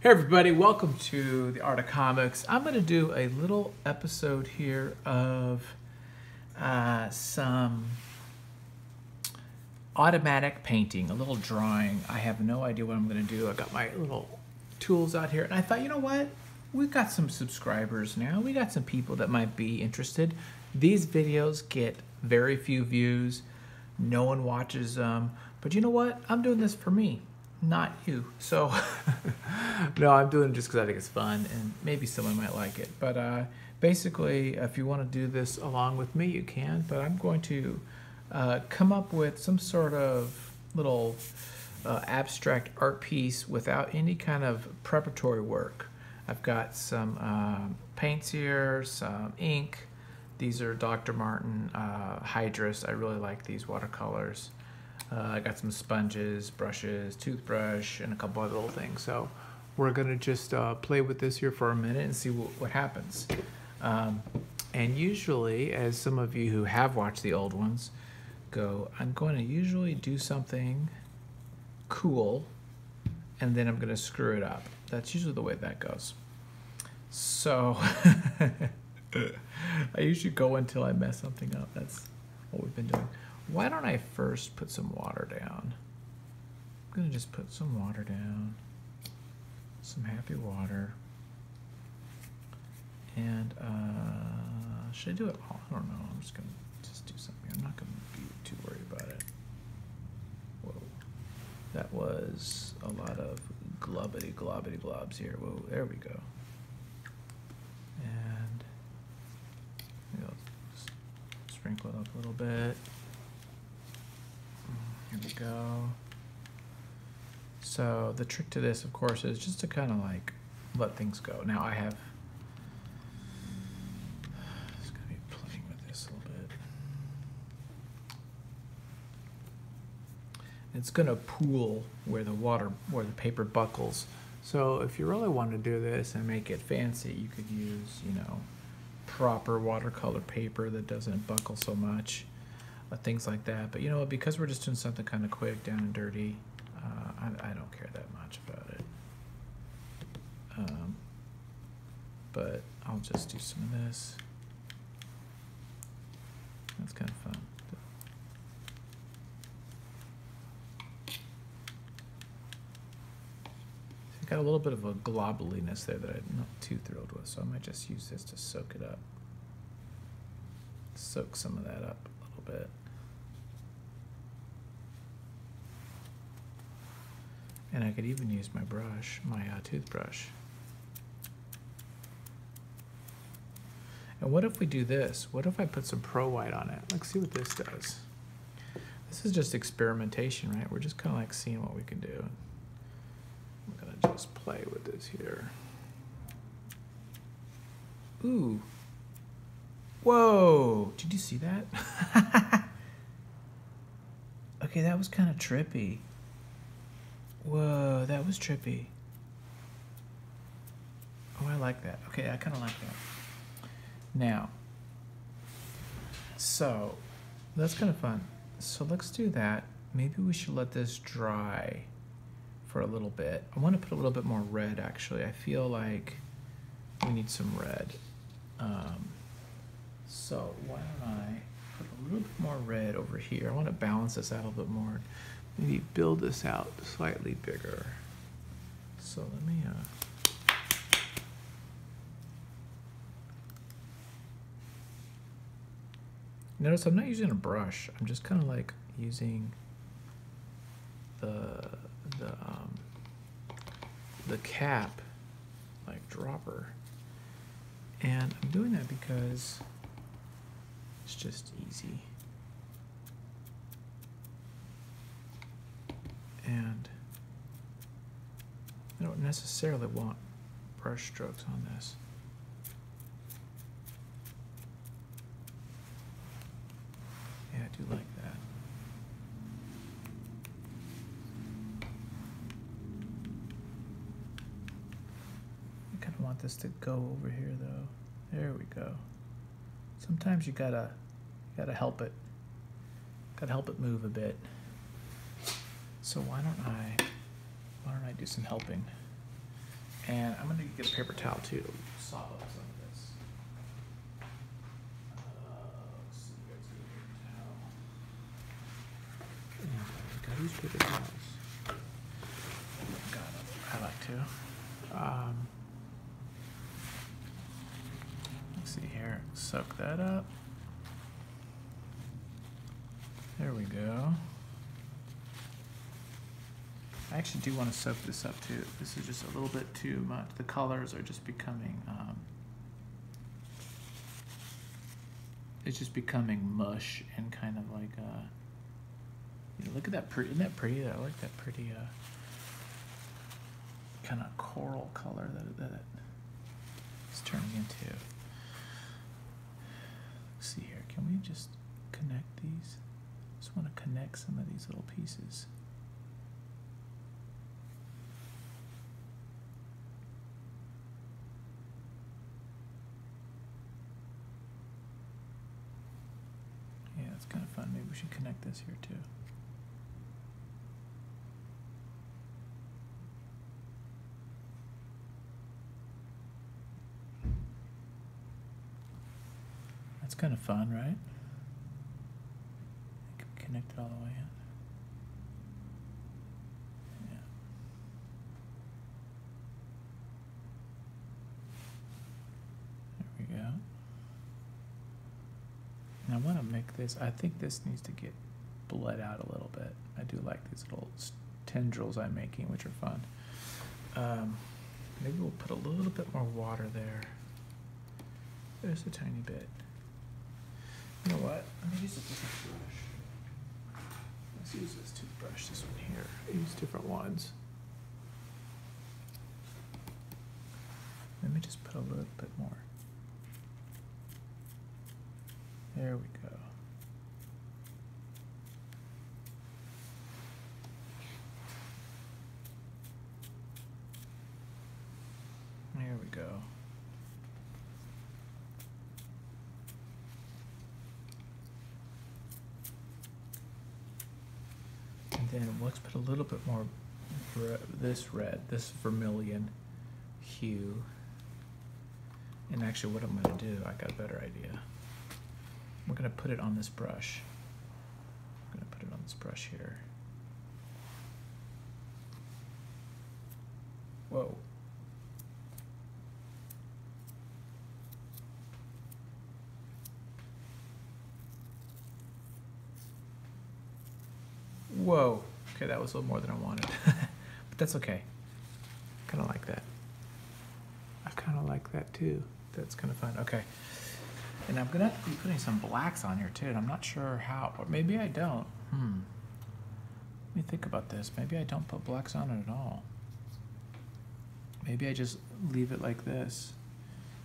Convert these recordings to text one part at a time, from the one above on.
Hey everybody, welcome to The Art of Comics. I'm going to do a little episode here of some automatic painting, a little drawing. I have no idea what I'm going to do. I got my little tools out here and I thought, you know what? We've got some subscribers now. We got some people that might be interested. These videos get very few views. No one watches them. But you know what? I'm doing this for me. Not you. So, no, I'm doing it just because I think it's fun and maybe someone might like it. But basically, if you want to do this along with me, you can. But I'm going to come up with some sort of little abstract art piece without any kind of preparatory work. I've got some paints here, some ink. These are Dr. Martin Hydrus. I really like these watercolors. I got some sponges, brushes, toothbrush, and a couple other little things. So we're going to just play with this here for a minute and see what happens. And usually, as some of you who have watched the old ones go, I'm going to usually do something cool, and then I'm going to screw it up. That's usually the way that goes. So I usually go until I mess something up. That's what we've been doing. Why don't I first put some water down? I'm gonna just put some water down, some happy water. And should I do it all? I don't know, I'm just gonna just do something. I'm not gonna be too worried about it. Whoa, that was a lot of globbity globbity globs here. Whoa, there we go. And you know, just sprinkle it up a little bit. Here we go. So the trick to this, of course, is just to kind of like let things go. Now I have, just gonna be playing with this a little bit. It's gonna pool where the water, where the paper buckles. So if you really want to do this and make it fancy, you could use, you know, proper watercolor paper that doesn't buckle so much. Things like that, but you know what, because we're just doing something kind of quick, down and dirty, I don't care that much about it. But I'll just do some of this. That's kind of fun. I've got a little bit of a globbuliness there that I'm not too thrilled with, so I might just use this to soak it up. Soak some of that up. Bit. And I could even use my brush, my toothbrush. And what if we do this? What if I put some Pro White on it? Let's see what this does. This is just experimentation, right? We're just kind of like seeing what we can do. I'm gonna just play with this here. Ooh. Whoa, did you see that? Okay, that was kind of trippy. Whoa, that was trippy. Oh, I like that. Okay, I kind of like that. Now, so that's kind of fun. So let's do that. Maybe we should let this dry for a little bit. I want to put a little bit more red, actually. I feel like we need some red. So why don't I put a little bit more red over here? I want to balance this out a little bit more. Maybe build this out slightly bigger. So let me, notice I'm not using a brush. I'm just kind of like using the cap, like dropper. And I'm doing that because it's just easy. And I don't necessarily want brush strokes on this. Yeah, I do like that. I kind of want this to go over here though. There we go. Sometimes you gotta help it. Gotta help it move a bit. So why don't I do some helping? And I'm going to get a paper towel too to sop up some of this. Let's see if I can get a paper towel. Gotta use paper towels. God, I like to. Let's see here. Soak that up. There we go. I actually do want to soak this up too. This is just a little bit too much. The colors are just becoming, it's just becoming mush and kind of like, you know, look at that pretty, isn't that pretty? I like that pretty kind of coral color that it's turning into. Let's see here, can we just connect these? I just want to connect some of these little pieces. It's kind of fun. Maybe we should connect this here too. That's kind of fun, right? I can connect it all the way in. I want to make this, I think this needs to get bled out a little bit. I do like these little tendrils I'm making, which are fun. Maybe we'll put a little bit more water there. Just a tiny bit. You know what? Let me use a different brush. Let's use this toothbrush, this one here. I use different ones. Let me just put a little bit more. There we go. There we go. And then let's put a little bit more this red, this vermilion hue. And actually what I'm gonna do, I got a better idea. We're gonna put it on this brush. I'm gonna put it on this brush here. Whoa. Whoa. Okay, that was a little more than I wanted. But that's okay. Kinda like that. I kinda like that too. That's kinda fun. Okay. And I'm gonna have to be putting some blacks on here too, and I'm not sure how, or maybe I don't. Let me think about this. Maybe I don't put blacks on it at all. Maybe I just leave it like this.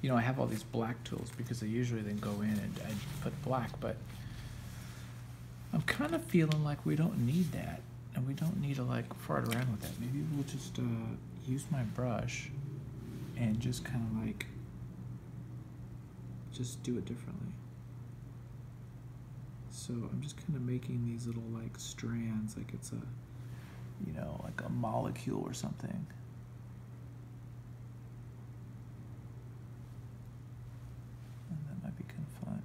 You know, I have all these black tools because they usually then go in and I put black, but I'm kind of feeling like we don't need that, and we don't need to like fart around with that. Maybe we'll just use my brush and just kind of like just do it differently. So I'm just kind of making these little like strands, like it's a, you know, like a molecule or something. And that might be kind of fun.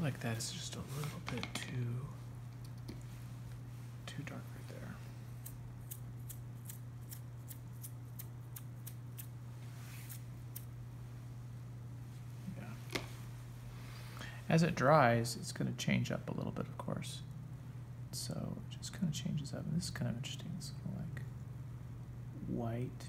Like that is just a little bit too dark right there. Yeah. As it dries, it's going to change up a little bit, of course. So it just kind of changes up. And this is kind of interesting. It's kind of like white.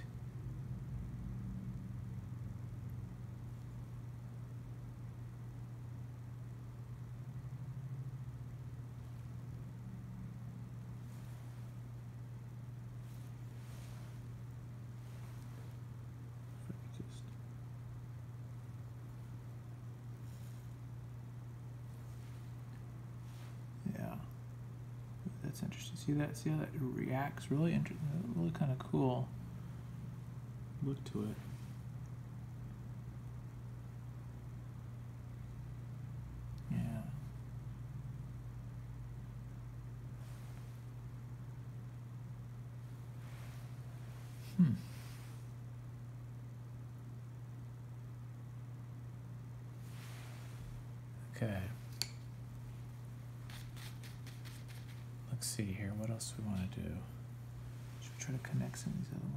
That's interesting. See that? See how that reacts? Really interesting. Really kind of cool look to it. Okay, let's see here, what else do we want to do? Should we try to connect some of these other ones?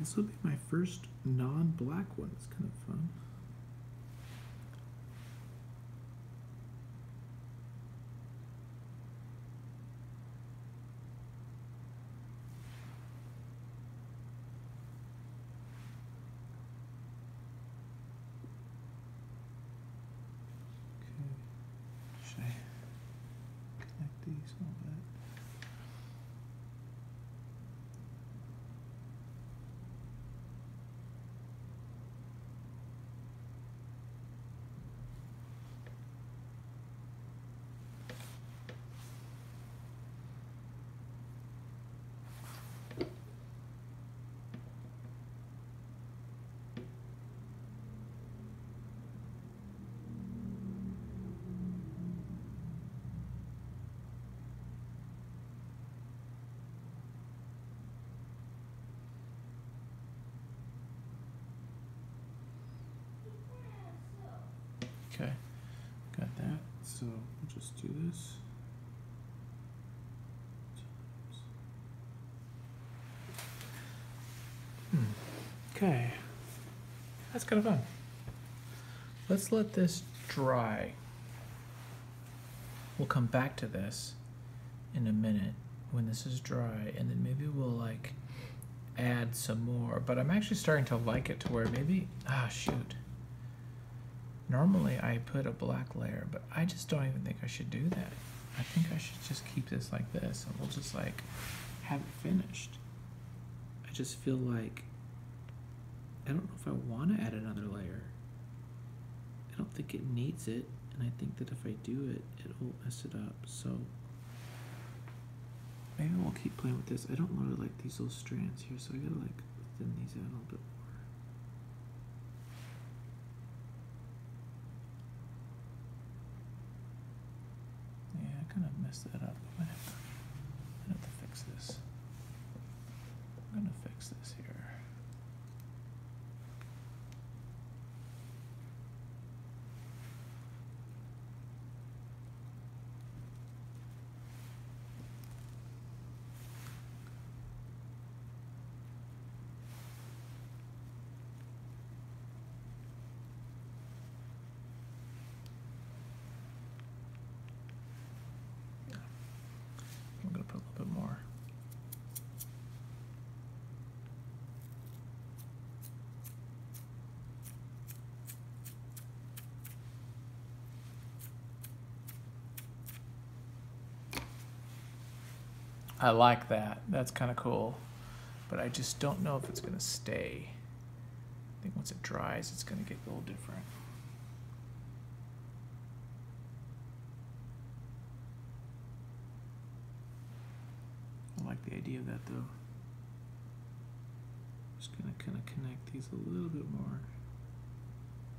This will be my first non-black one. It's kind of fun. Okay. Should I connect these a little bit? Okay, got that. So we'll just do this. Okay, that's kind of fun. Let's let this dry. We'll come back to this in a minute when this is dry, and then maybe we'll like add some more. But I'm actually starting to like it to where maybe, ah, shoot. Normally I put a black layer, but I just don't even think I should do that. I think I should just keep this like this and we'll just like have it finished. I just feel like, I don't know if I want to add another layer. I don't think it needs it. And I think that if I do it, it'll mess it up. So maybe we'll keep playing with this. I don't want to like these little strands here. So I gotta like thin these out a little bit. That up. I'm gonna have to fix this. I'm gonna fix this here. I like that. That's kind of cool. But I just don't know if it's going to stay. I think once it dries, it's going to get a little different. I like the idea of that, though. I'm just going to kind of connect these a little bit more.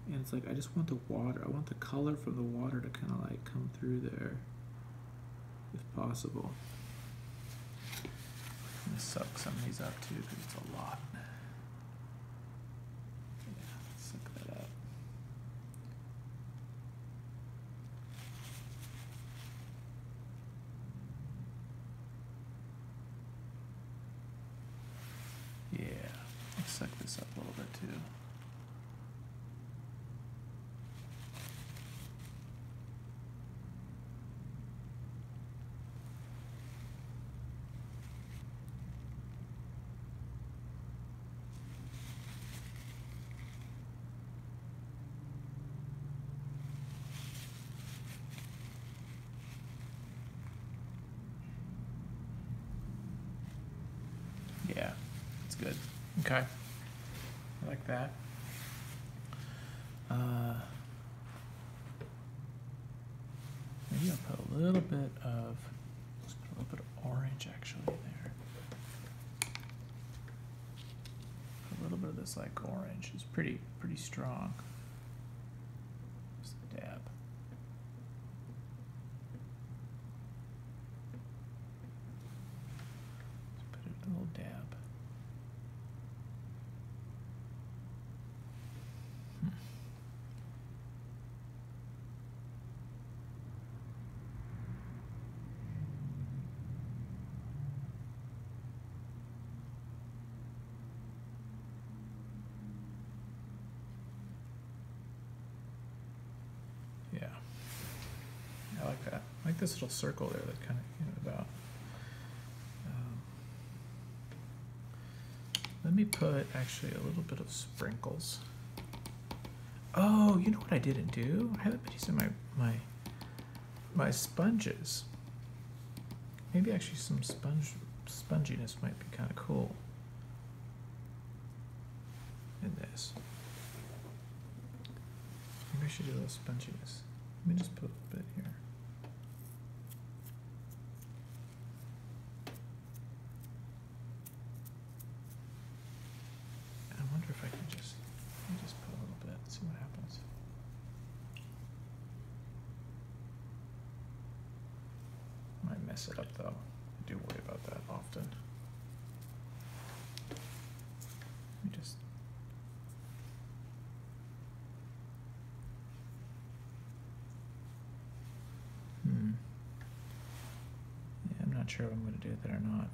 And it's like, I just want the water. I want the color from the water to kind of like come through there, if possible. I'm gonna suck some of these up too because it's a lot. Yeah, suck that up. Yeah, let's suck this up a little bit too. Okay, I like that. Maybe I'll put a little bit of, let's put a little bit of orange actually there. A little bit of this like orange is pretty strong. Just a dab. Just put a little dab. This little circle there that kind of came about. Let me put actually a little bit of sprinkles. Oh, you know what I didn't do? I haven't been using my sponges. Maybe actually some sponginess might be kind of cool in this. Maybe I should do a little sponginess. Let me just put a bit here. It up though. I do worry about that often. Let me just Yeah, I'm not sure if I'm going to do that or not.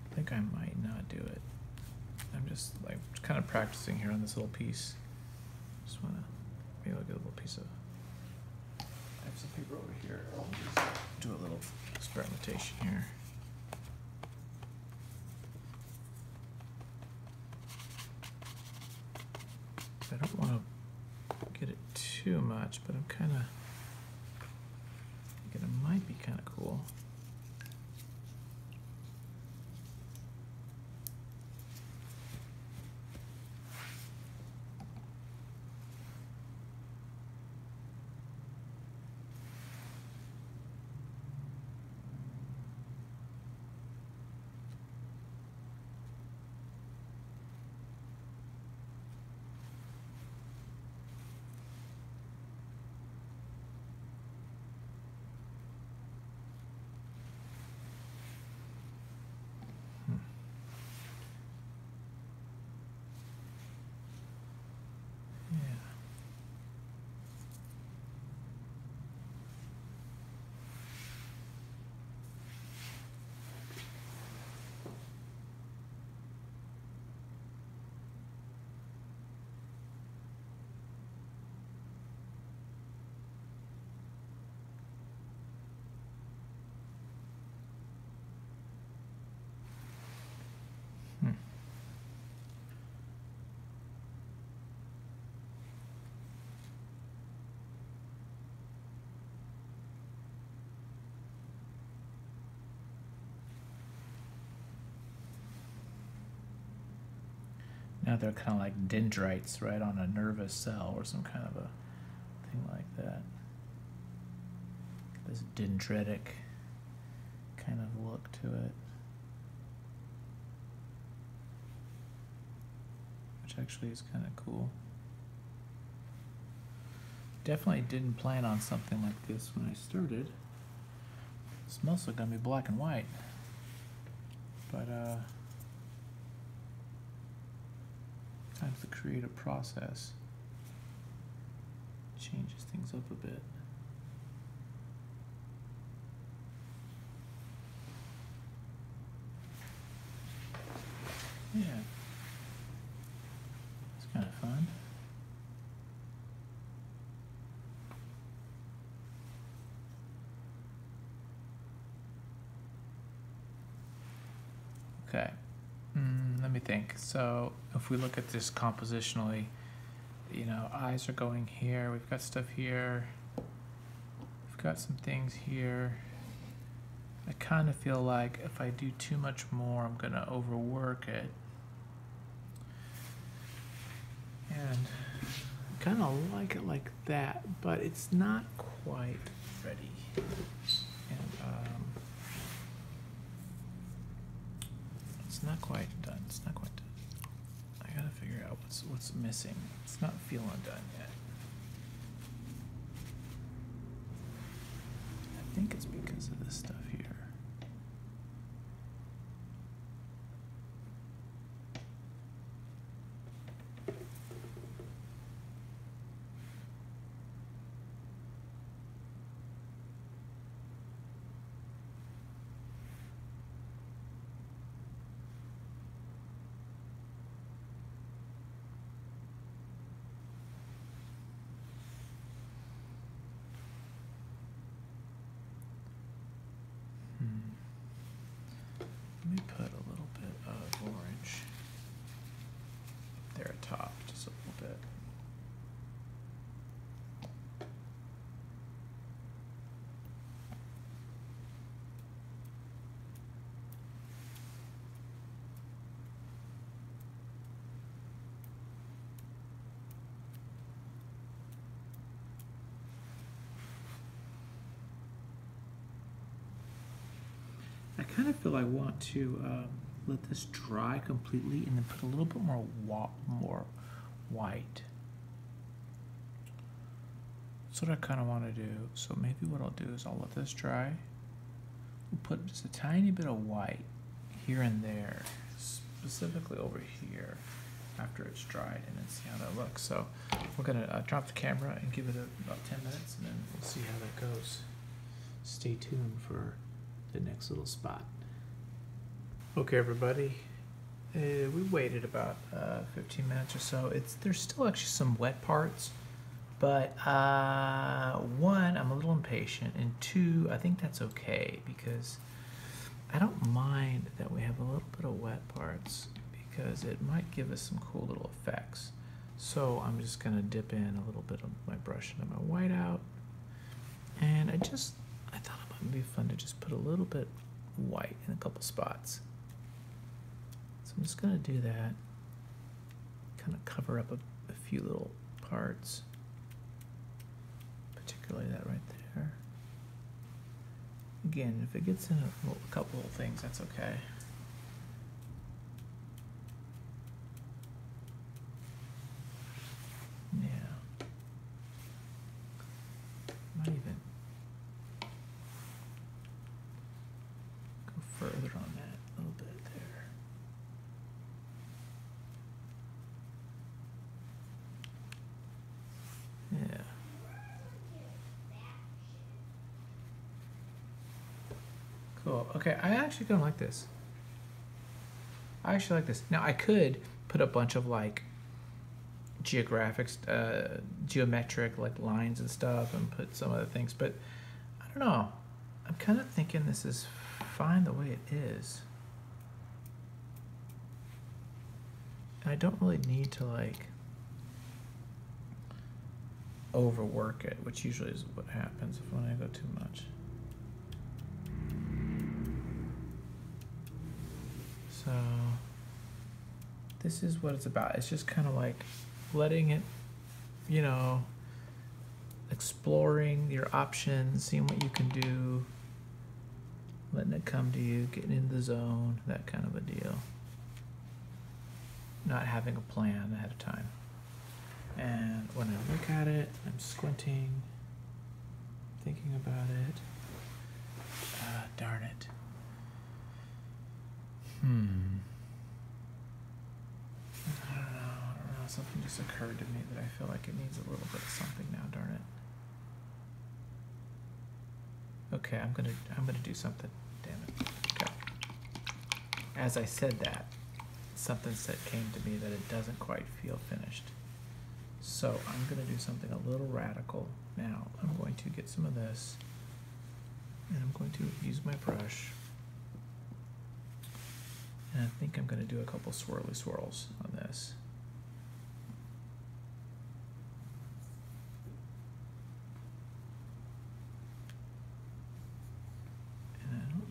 I think I might not do it. I'm just like kind of practicing here on this little piece. Just want to maybe look at a little piece of. I have some paper over here. I'll just do a little experimentation here. I don't want to get it too much, but I'm kind of thinking it might be kind of cool. Now they're kind of like dendrites, right, on a nervous cell or some kind of a thing like that. This dendritic kind of look to it, which actually is kind of cool. Definitely didn't plan on something like this when I started. It's mostly gonna be black and white, but sometimes the creative process changes things up a bit. Yeah, it's kind of fun. Okay. Let me think. So if we look at this compositionally, you know, eyes are going here, we've got stuff here, we've got some things here, I kind of feel like if I do too much more, I'm gonna overwork it. And I kind of like it like that, but it's not quite ready. And it's not quite done. It's not quite done. I gotta figure out what's missing. It's not feeling done yet. I think it's because of this stuff here. I kind of feel I want to let this dry completely and then put a little bit more white. That's what I kind of want to do. So maybe what I'll do is I'll let this dry. We'll put just a tiny bit of white here and there, specifically over here after it's dried, and then see how that looks. So we're gonna drop the camera and give it about 10 minutes, and then we'll see how that goes. Stay tuned for the next little spot. Okay, everybody, we waited about 15 minutes or so. There's still actually some wet parts, but one, I'm a little impatient, and two, I think that's okay because I don't mind that we have a little bit of wet parts because it might give us some cool little effects. So I'm just gonna dip in a little bit of my brush into my white out, and I thought it might be fun to just put a little bit white in a couple spots. So I'm just gonna do that, kind of cover up a few little parts, particularly that right there. Again, if it gets in a couple of things, that's okay. Okay, I actually kind of like this. I actually like this. Now, I could put a bunch of like geometric like lines and stuff and put some other things, but I don't know. I'm kind of thinking this is fine the way it is. And I don't really need to like overwork it, which usually is what happens when I go too much. So this is what it's about. It's just kind of like letting it, you know, exploring your options, seeing what you can do, letting it come to you, getting in the zone, that kind of a deal. Not having a plan ahead of time. And when I look at it, I'm squinting, thinking about it. Darn it. I don't know, something just occurred to me that I feel like it needs a little bit of something now, darn it. Okay, I'm gonna do something, damn it. Okay. As I said that, something came to me that it doesn't quite feel finished. So I'm gonna do something a little radical now. I'm going to get some of this, and I'm going to use my brush. And I think I'm going to do a couple swirly swirls on this. And I don't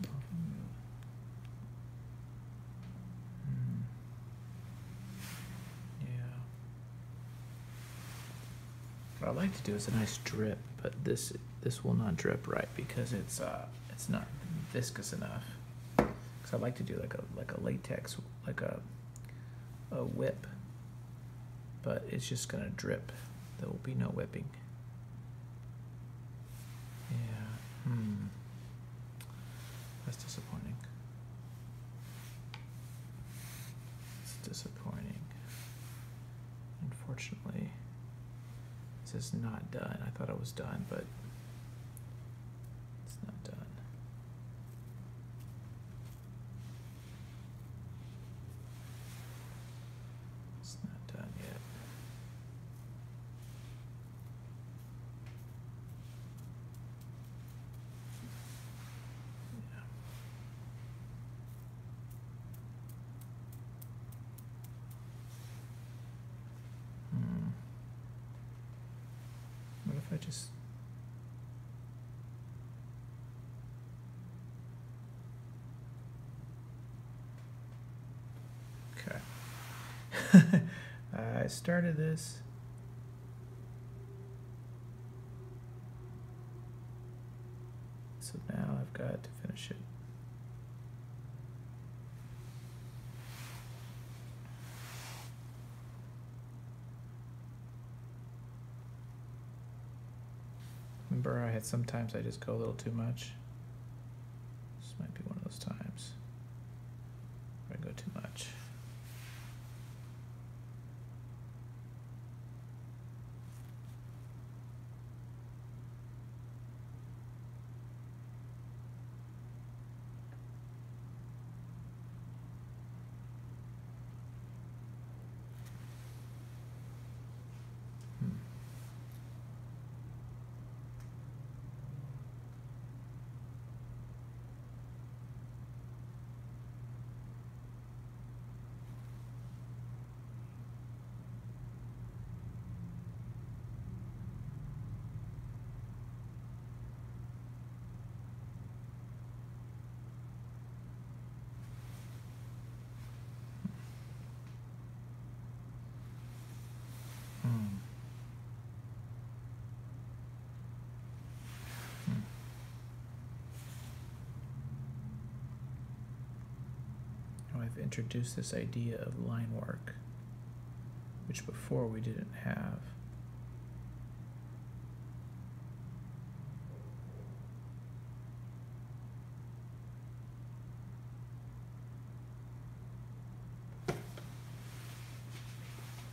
What I like to do is a nice drip, but this will not drip right because it's not viscous enough. Because I like to do like a latex, like a whip, but it's just gonna drip. There will be no whipping. Yeah. That's disappointing. It's disappointing. Unfortunately, this is not done. I thought it was done, but it's not done. It's not done yet. Okay. I started this. So now I've got to finish it. Remember, sometimes I just go a little too much. This might be one of those times where I go too much. I've introduced this idea of line work, which before we didn't have.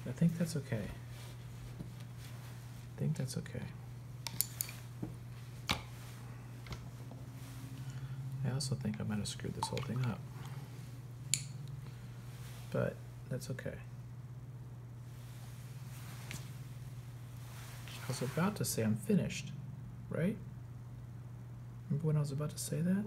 I think that's okay. I think that's okay. I also think I might have screwed this whole thing up. But that's okay. I was about to say I'm finished, right? Remember when I was about to say that?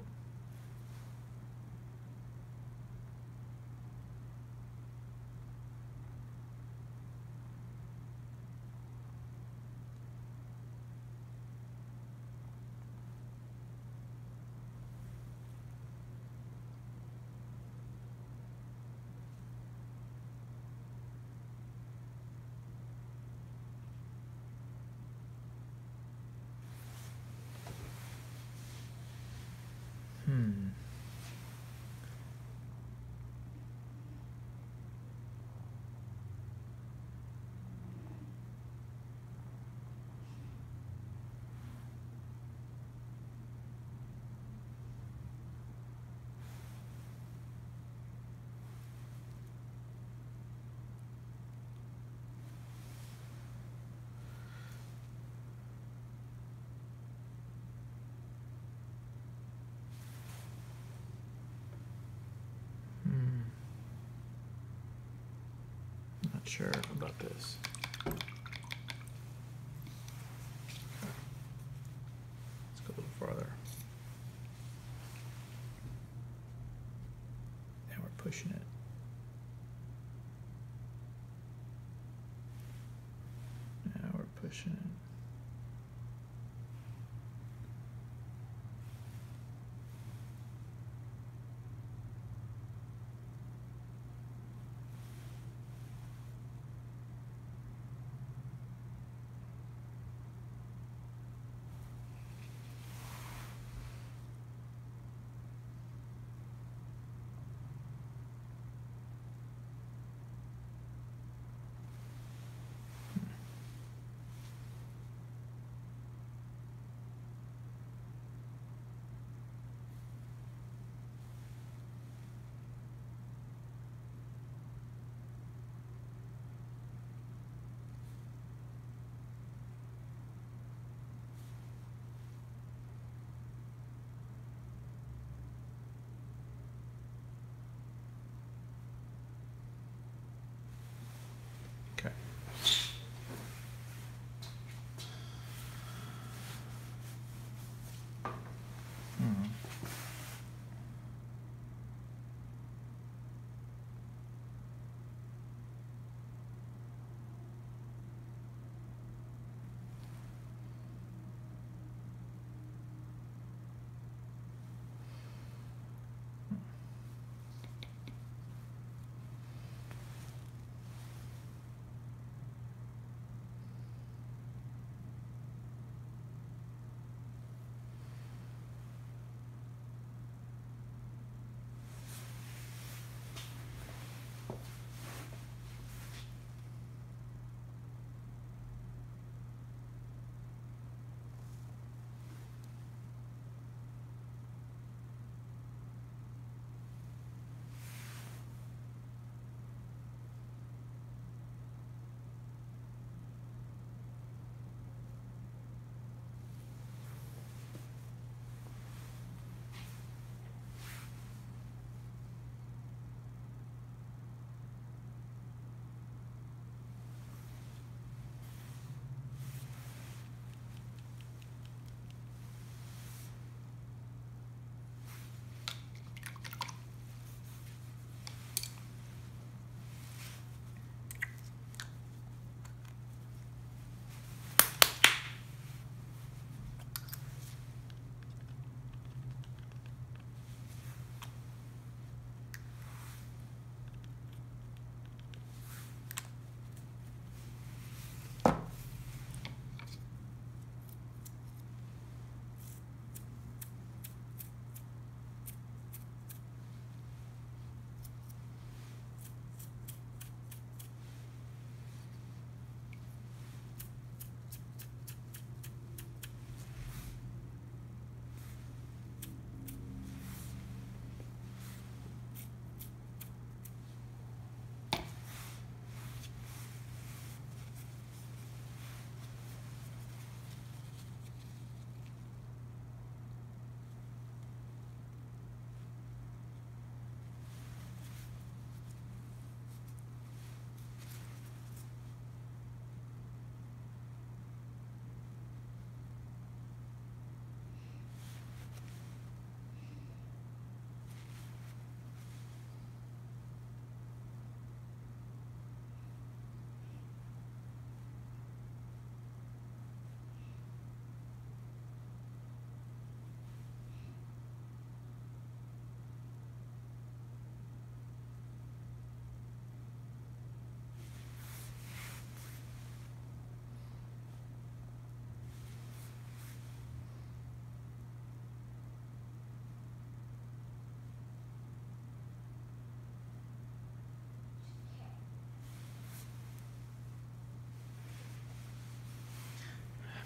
Sure about this. Okay. Let's go a little farther. Now we're pushing it. Now we're pushing it.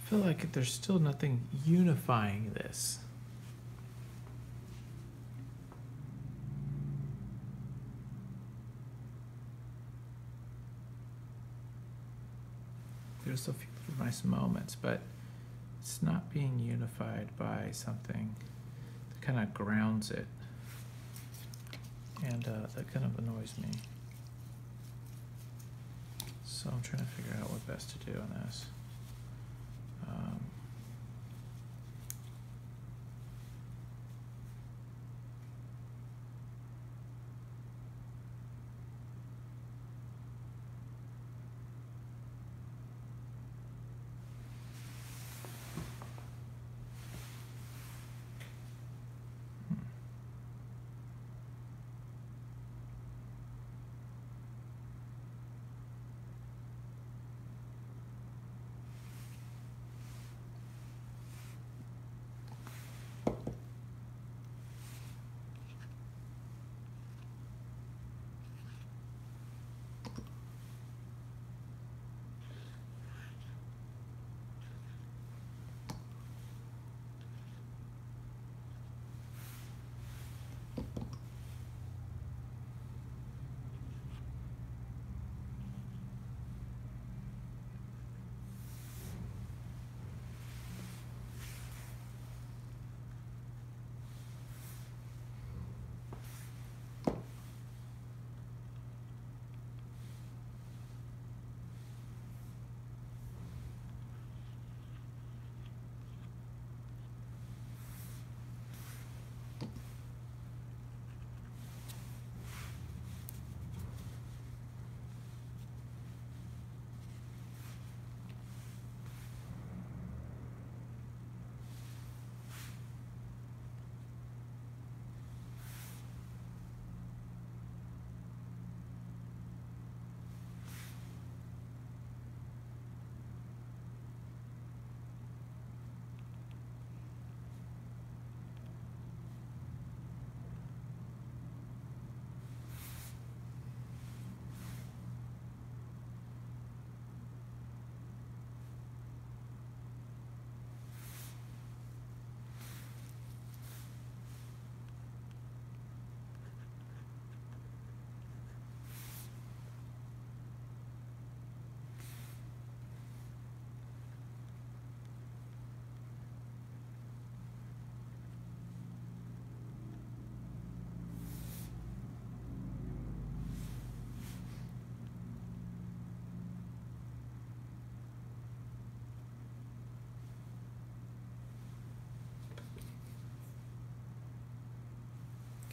feel like there's still nothing unifying this. There's a few little nice moments, but it's not being unified by something that kind of grounds it, and that kind of annoys me. So I'm trying to figure out what best to do on this.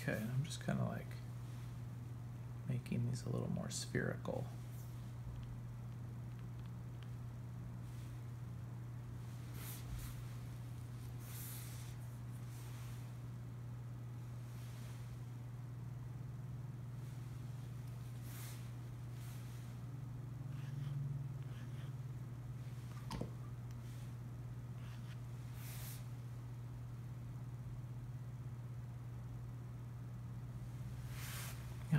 Okay, I'm just kind of like making these a little more spherical.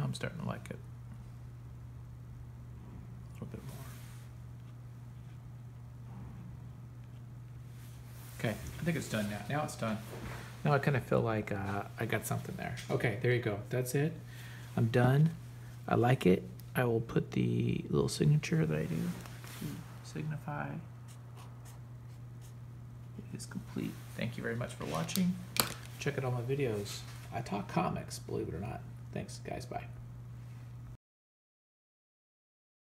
I'm starting to like it a little bit more. Okay, I think it's done now. Now it's done. Now I kind of feel like I got something there. Okay, there you go. That's it. I'm done. I like it. I will put the little signature that I do to signify it is complete. Thank you very much for watching. Check out all my videos. I talk comics, believe it or not. Thanks, guys. Bye.